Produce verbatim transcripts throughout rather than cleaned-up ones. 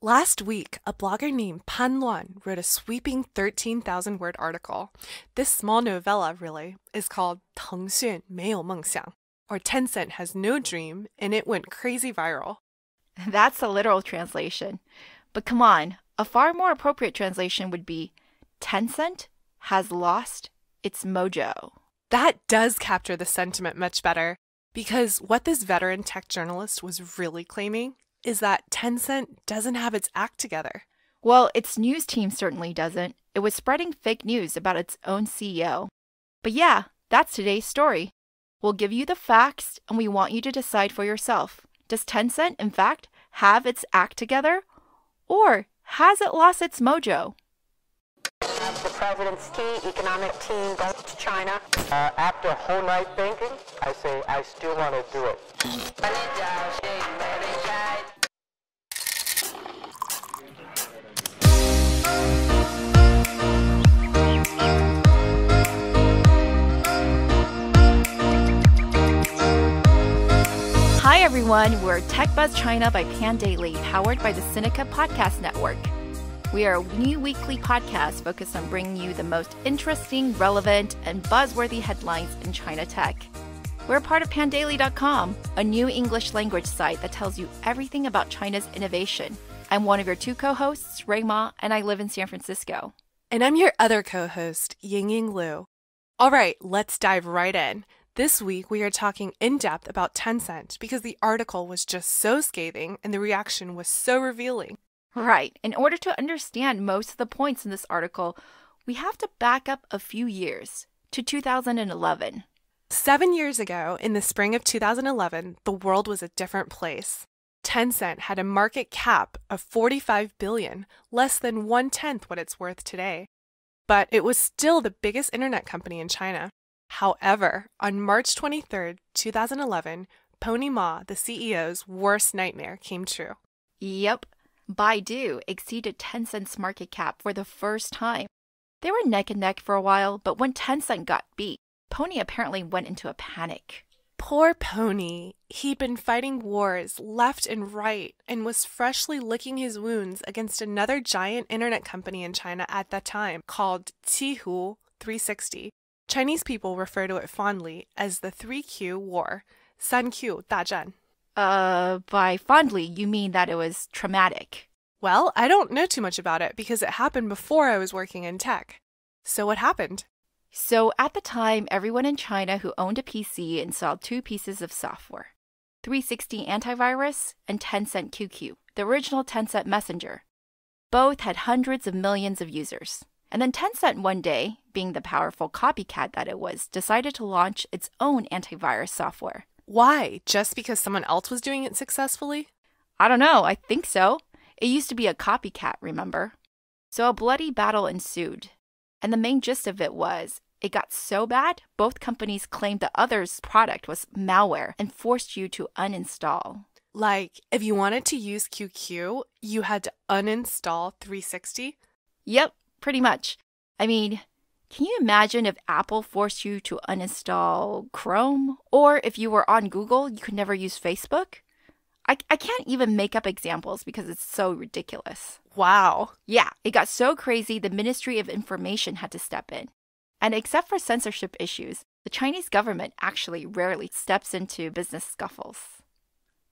Last week, a blogger named Pan Luan wrote a sweeping thirteen thousand word article. This small novella, really, is called Teng Xun Meiyou Mengxiang, or Tencent Has No Dream, and it went crazy viral. That's a literal translation. But come on, a far more appropriate translation would be Tencent has lost its mojo. That does capture the sentiment much better, because what this veteran tech journalist was really claiming is that Tencent doesn't have its act together. Well, its news team certainly doesn't. It was spreading fake news about its own C E O. But yeah, that's today's story. We'll give you the facts, and we want you to decide for yourself. Does Tencent, in fact, have its act together? Or has it lost its mojo? The president's key economic team goes to China. Uh, after whole night thinking, I say I still want to do it. Hi everyone, we're TechBuzz China by Pandaily, powered by the Sinica Podcast Network. We are a new weekly podcast focused on bringing you the most interesting, relevant, and buzzworthy headlines in China tech. We're part of Pandaily dot com, a new English language site that tells you everything about China's innovation. I'm one of your two co-hosts, Rui Ma, and I live in San Francisco. And I'm your other co-host, Ying-Ying Lu. All right, let's dive right in. This week, we are talking in depth about Tencent because the article was just so scathing and the reaction was so revealing. Right. In order to understand most of the points in this article, we have to back up a few years to two thousand eleven. Seven years ago, in the spring of two thousand eleven, the world was a different place. Tencent had a market cap of forty-five billion dollars, less than one-tenth what it's worth today. But it was still the biggest internet company in China. However, on March twenty-third, two thousand eleven, Pony Ma, the C E O's worst nightmare, came true. Yep. Baidu exceeded Tencent's market cap for the first time. They were neck and neck for a while, but when Tencent got beat, Pony apparently went into a panic. Poor Pony. He'd been fighting wars left and right and was freshly licking his wounds against another giant internet company in China at that time called Qihu three sixty. Chinese people refer to it fondly as the three Q War, San Q Da Zhan. Uh, by fondly, you mean that it was traumatic. Well, I don't know too much about it because it happened before I was working in tech. So what happened? So at the time, everyone in China who owned a P C installed two pieces of software, three sixty Antivirus and Tencent Q Q, the original Tencent Messenger. Both had hundreds of millions of users. And then Tencent one day, being the powerful copycat that it was, decided to launch its own antivirus software. Why? Just because someone else was doing it successfully? I don't know. I think so. It used to be a copycat, remember? So a bloody battle ensued. And the main gist of it was, it got so bad, both companies claimed the other's product was malware and forced you to uninstall. Like, if you wanted to use Q Q, you had to uninstall three sixty? Yep. Pretty much. I mean, can you imagine if Apple forced you to uninstall Chrome? Or if you were on Google, you could never use Facebook? I, I can't even make up examples because it's so ridiculous. Wow. Yeah, it got so crazy the Ministry of Information had to step in. And except for censorship issues, the Chinese government actually rarely steps into business scuffles.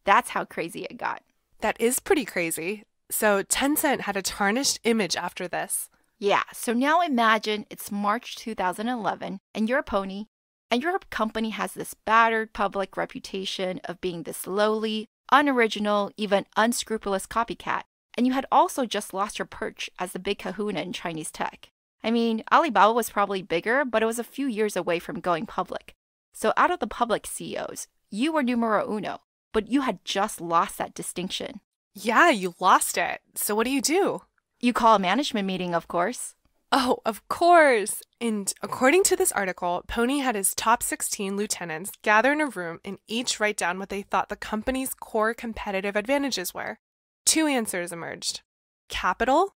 That's how crazy it got. That is pretty crazy. So Tencent had a tarnished image after this. Yeah, so now imagine it's March two thousand eleven and you're a pony and your company has this battered public reputation of being this lowly, unoriginal, even unscrupulous copycat. And you had also just lost your perch as the big kahuna in Chinese tech. I mean, Alibaba was probably bigger, but it was a few years away from going public. So out of the public C E Os, you were numero uno, but you had just lost that distinction. Yeah, you lost it. So what do you do? You call a management meeting, of course. Oh, of course. And according to this article, Pony had his top sixteen lieutenants gather in a room and each write down what they thought the company's core competitive advantages were. Two answers emerged: capital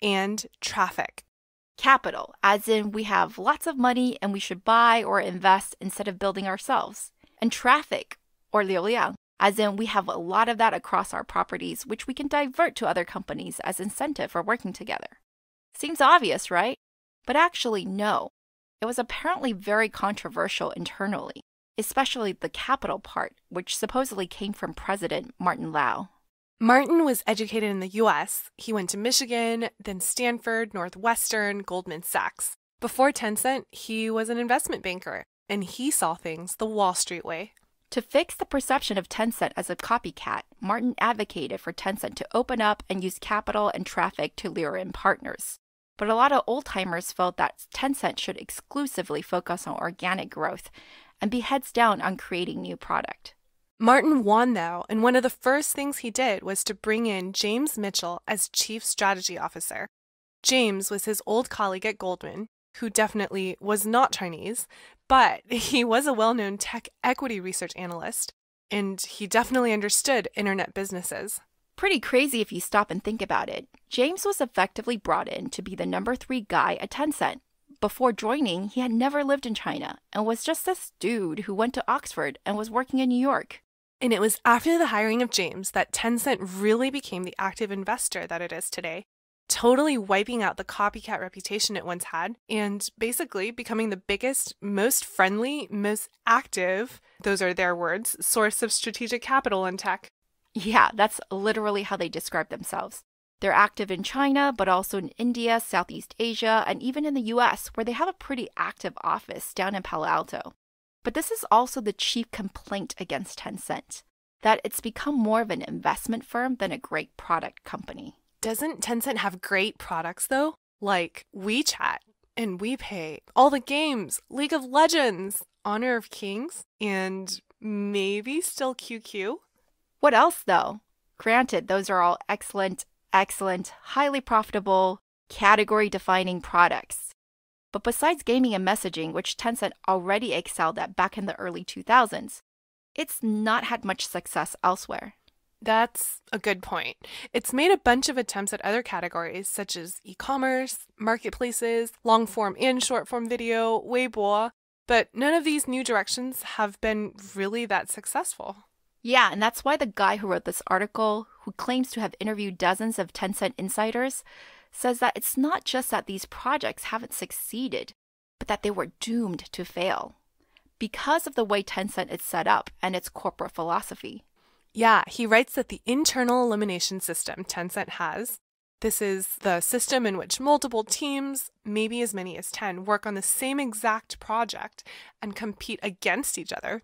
and traffic. Capital, as in we have lots of money and we should buy or invest instead of building ourselves. And traffic, or liu liang, as in we have a lot of that across our properties, which we can divert to other companies as incentive for working together. Seems obvious, right? But actually, no. It was apparently very controversial internally, especially the capital part, which supposedly came from President Martin Lau. Martin was educated in the U S He went to Michigan, then Stanford, Northwestern, Goldman Sachs. Before Tencent, he was an investment banker, and he saw things the Wall Street way. To fix the perception of Tencent as a copycat, Martin advocated for Tencent to open up and use capital and traffic to lure in partners. But a lot of old-timers felt that Tencent should exclusively focus on organic growth and be heads down on creating new product. Martin won, though, and one of the first things he did was to bring in James Mitchell as Chief Strategy Officer. James was his old colleague at Goldman, who definitely was not Chinese, but he was a well-known tech equity research analyst, and he definitely understood internet businesses. Pretty crazy if you stop and think about it. James was effectively brought in to be the number three guy at Tencent. Before joining, he had never lived in China and was just this dude who went to Oxford and was working in New York. And it was after the hiring of James that Tencent really became the active investor that it is today, totally wiping out the copycat reputation it once had and basically becoming the biggest, most friendly, most active, those are their words, source of strategic capital in tech. Yeah, that's literally how they describe themselves. They're active in China, but also in India, Southeast Asia, and even in the U S, where they have a pretty active office down in Palo Alto. But this is also the chief complaint against Tencent, that it's become more of an investment firm than a great product company. Doesn't Tencent have great products, though? Like WeChat and WePay, all the games, League of Legends, Honor of Kings, and maybe still Q Q? What else, though? Granted, those are all excellent, excellent, highly profitable, category-defining products. But besides gaming and messaging, which Tencent already excelled at back in the early two thousands, it's not had much success elsewhere. That's a good point. It's made a bunch of attempts at other categories, such as e-commerce, marketplaces, long-form and short-form video, Weibo, but none of these new directions have been really that successful. Yeah, and that's why the guy who wrote this article, who claims to have interviewed dozens of Tencent insiders, says that it's not just that these projects haven't succeeded, but that they were doomed to fail because of the way Tencent is set up and its corporate philosophy. Yeah, he writes that the internal elimination system Tencent has, this is the system in which multiple teams, maybe as many as ten, work on the same exact project and compete against each other,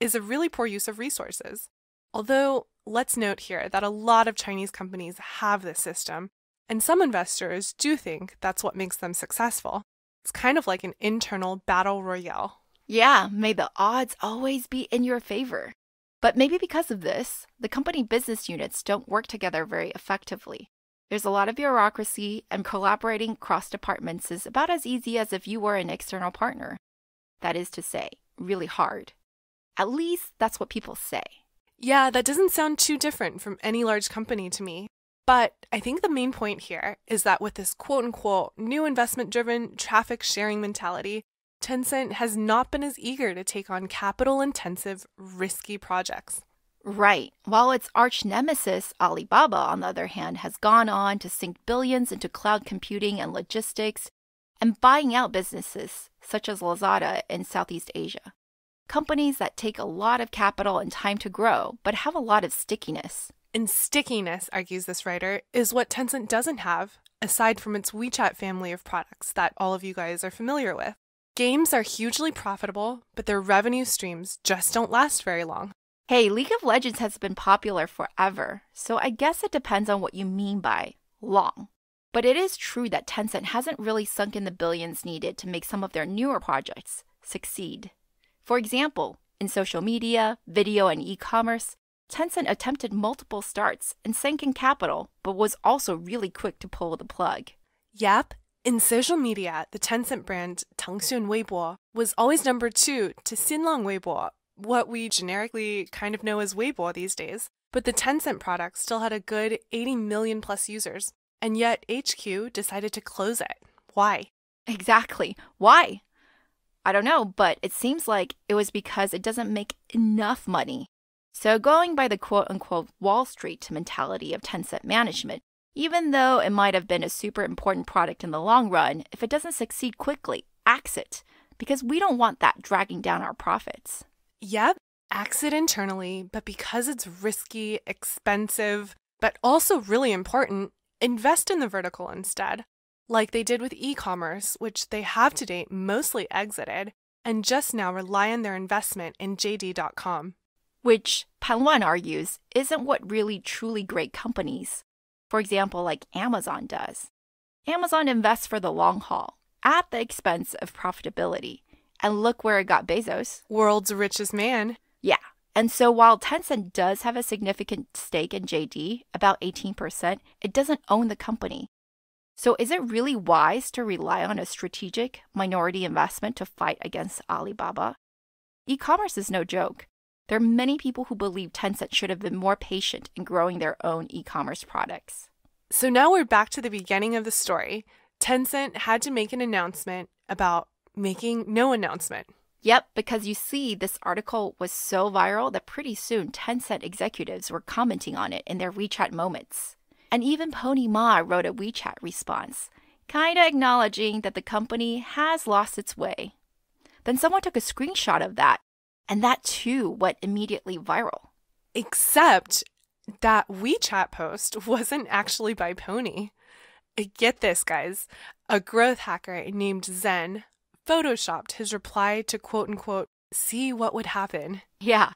is a really poor use of resources. Although, let's note here that a lot of Chinese companies have this system, and some investors do think that's what makes them successful. It's kind of like an internal battle royale. Yeah, may the odds always be in your favor. But maybe because of this, the company business units don't work together very effectively. There's a lot of bureaucracy, and collaborating across departments is about as easy as if you were an external partner. That is to say, really hard. At least that's what people say. Yeah, that doesn't sound too different from any large company to me. But I think the main point here is that with this quote-unquote new investment-driven traffic-sharing mentality, Tencent has not been as eager to take on capital-intensive, risky projects. Right. While its arch-nemesis, Alibaba, on the other hand, has gone on to sink billions into cloud computing and logistics and buying out businesses such as Lazada in Southeast Asia. Companies that take a lot of capital and time to grow, but have a lot of stickiness. And stickiness, argues this writer, is what Tencent doesn't have, aside from its WeChat family of products that all of you guys are familiar with. Games are hugely profitable, but their revenue streams just don't last very long. Hey, League of Legends has been popular forever, so I guess it depends on what you mean by long. But it is true that Tencent hasn't really sunk in the billions needed to make some of their newer projects succeed. For example, in social media, video, and e-commerce, Tencent attempted multiple starts and sank in capital, but was also really quick to pull the plug. Yep. In social media, the Tencent brand Teng Xun Weibo was always number two to Xinlang Weibo, what we generically kind of know as Weibo these days. But the Tencent product still had a good eighty million plus users, and yet H Q decided to close it. Why? Exactly. Why? I don't know, but it seems like it was because it doesn't make enough money. So going by the quote-unquote Wall Street mentality of Tencent management, even though it might have been a super important product in the long run, if it doesn't succeed quickly, axe it, because we don't want that dragging down our profits. Yep, axe it internally, but because it's risky, expensive, but also really important, invest in the vertical instead, like they did with e-commerce, which they have to date mostly exited, and just now rely on their investment in J D dot com. Which, Pan Luan argues, isn't what really truly great companies, for example, like Amazon does. Amazon invests for the long haul, at the expense of profitability. And look where it got Bezos. World's richest man. Yeah. And so while Tencent does have a significant stake in J D, about eighteen percent, it doesn't own the company. So is it really wise to rely on a strategic minority investment to fight against Alibaba? E-commerce is no joke. There are many people who believe Tencent should have been more patient in growing their own e-commerce products. So now we're back to the beginning of the story. Tencent had to make an announcement about making no announcement. Yep, because you see, this article was so viral that pretty soon Tencent executives were commenting on it in their WeChat moments. And even Pony Ma wrote a WeChat response, kind of acknowledging that the company has lost its way. Then someone took a screenshot of that, and that too went immediately viral. Except that WeChat post wasn't actually by Pony. Get this, guys. A growth hacker named Zen photoshopped his reply to quote-unquote see what would happen. Yeah.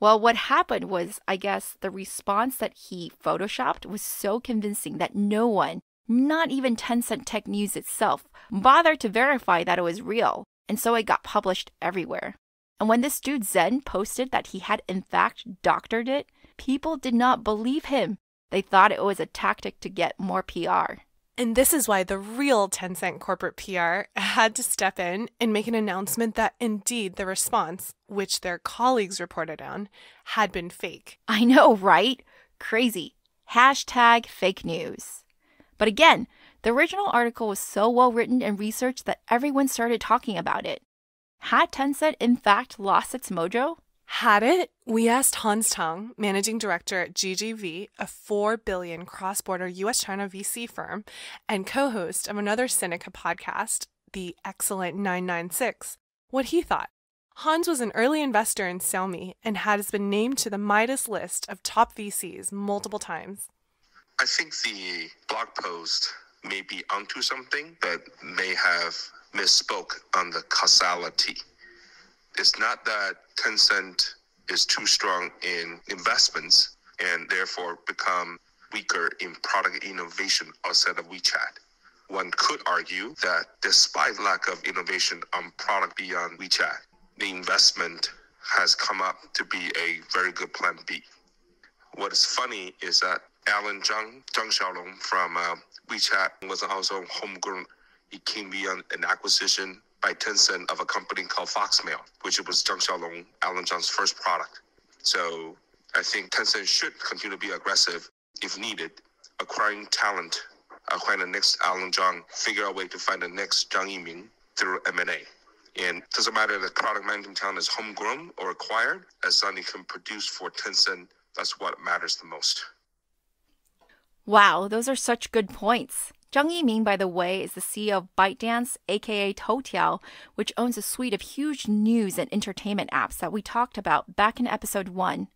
Well, what happened was, I guess, the response that he photoshopped was so convincing that no one, not even Tencent Tech News itself, bothered to verify that it was real, and so it got published everywhere. And when this dude Zen posted that he had in fact doctored it, people did not believe him. They thought it was a tactic to get more P R. And this is why the real Tencent corporate P R had to step in and make an announcement that indeed the response, which their colleagues reported on, had been fake. I know, right? Crazy. Hashtag fake news. But again, the original article was so well written and researched that everyone started talking about it. Had Tencent, in fact, lost its mojo? Had it? We asked Hans Tung, managing director at G G V, a four billion dollars cross-border U S China V C firm and co-host of another Sinica podcast, the excellent nine nine six, what he thought. Hans was an early investor in Xiaomi and has been named to the Midas list of top V Cs multiple times. I think the blog post may be onto something, but may have misspoke on the causality. It's not that Tencent is too strong in investments and therefore become weaker in product innovation outside of WeChat. One could argue that despite lack of innovation on product beyond WeChat, the investment has come up to be a very good plan B. What is funny is that Alan Zhang, Zhang Xiaolong from uh, WeChat was also homegrown. It came beyond an acquisition by Tencent of a company called Foxmail, which was Zhang Xiaolong, Alan Zhang's first product. So I think Tencent should continue to be aggressive if needed, acquiring talent, acquiring the next Alan Zhang, figure out a way to find the next Zhang Yiming through M and A. And it doesn't matter if the product management talent is homegrown or acquired, as long as it can produce for Tencent, that's what matters the most. Wow, those are such good points. Zhang Yiming, by the way, is the C E O of ByteDance, aka Toutiao, which owns a suite of huge news and entertainment apps that we talked about back in episode one,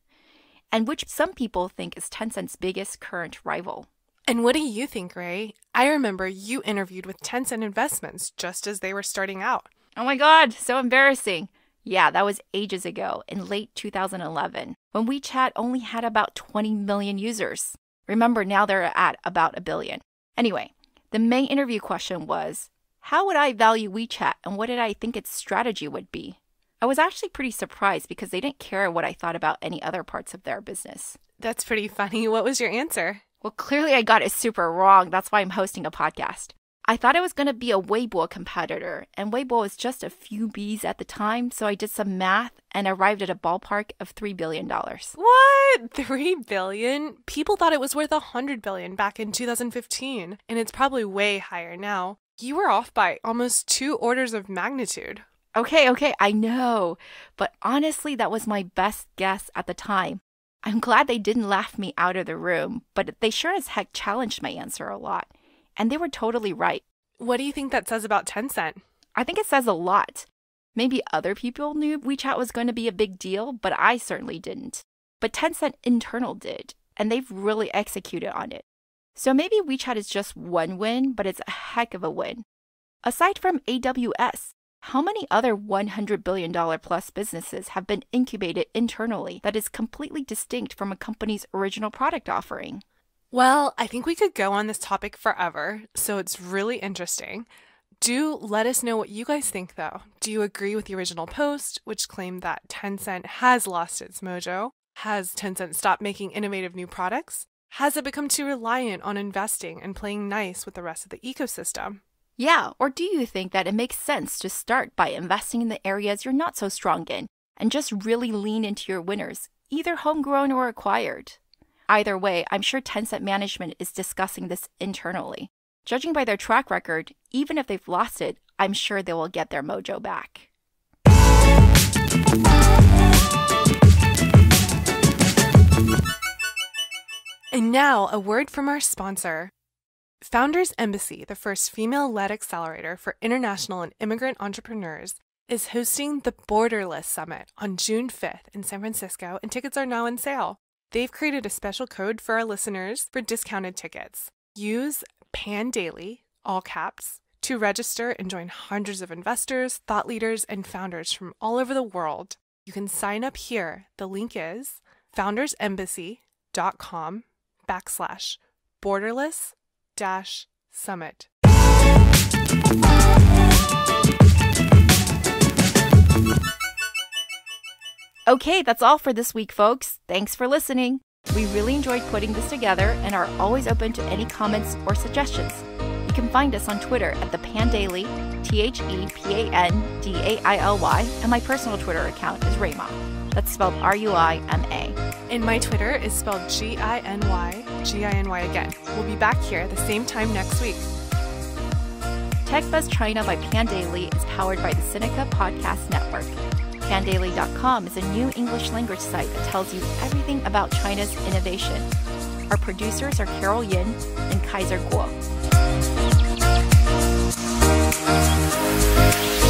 and which some people think is Tencent's biggest current rival. And what do you think, Ray? I remember you interviewed with Tencent Investments just as they were starting out. Oh my god, so embarrassing. Yeah, that was ages ago, in late two thousand eleven, when WeChat only had about twenty million users. Remember, now they're at about a billion. Anyway, the main interview question was, how would I value WeChat and what did I think its strategy would be? I was actually pretty surprised because they didn't care what I thought about any other parts of their business. That's pretty funny. What was your answer? Well, clearly I got it super wrong. That's why I'm hosting a podcast. I thought it was going to be a Weibo competitor, and Weibo was just a few Bs at the time, so I did some math and arrived at a ballpark of three billion dollars. What? three billion dollars? People thought it was worth one hundred billion dollars back in two thousand fifteen, and it's probably way higher now. You were off by almost two orders of magnitude. Okay, okay, I know. But honestly, that was my best guess at the time. I'm glad they didn't laugh me out of the room, but they sure as heck challenged my answer a lot. And they were totally right. What do you think that says about Tencent? I think it says a lot. Maybe other people knew WeChat was going to be a big deal, but I certainly didn't. But Tencent internal did, and they've really executed on it. So maybe WeChat is just one win, but it's a heck of a win. Aside from A W S, how many other one hundred billion dollar plus businesses have been incubated internally that is completely distinct from a company's original product offering? Well, I think we could go on this topic forever, so it's really interesting. Do let us know what you guys think, though. Do you agree with the original post, which claimed that Tencent has lost its mojo? Has Tencent stopped making innovative new products? Has it become too reliant on investing and playing nice with the rest of the ecosystem? Yeah, or do you think that it makes sense to start by investing in the areas you're not so strong in and just really lean into your winners, either homegrown or acquired? Either way, I'm sure Tencent management is discussing this internally. Judging by their track record, even if they've lost it, I'm sure they will get their mojo back. And now, a word from our sponsor. Founders Embassy, the first female-led accelerator for international and immigrant entrepreneurs, is hosting the Borderless Summit on June fifth in San Francisco, and tickets are now on sale. They've created a special code for our listeners for discounted tickets. Use Pandaily, all caps, to register and join hundreds of investors, thought leaders, and founders from all over the world. You can sign up here. The link is founders embassy dot com backslash borderless dash summit. Okay, that's all for this week, folks. Thanks for listening. We really enjoyed putting this together and are always open to any comments or suggestions. You can find us on Twitter at the Pandaily, T H E P A N D A I L Y, and my personal Twitter account is Rui Ma. That's spelled R U I M A. And my Twitter is spelled G I N Y, G I N Y again. We'll be back here at the same time next week. TechBuzz China by Pandaily is powered by the Sinica Podcast Network. Pandaily dot com is a new English language site that tells you everything about China's innovation. Our producers are Carol Yin and Kaiser Guo.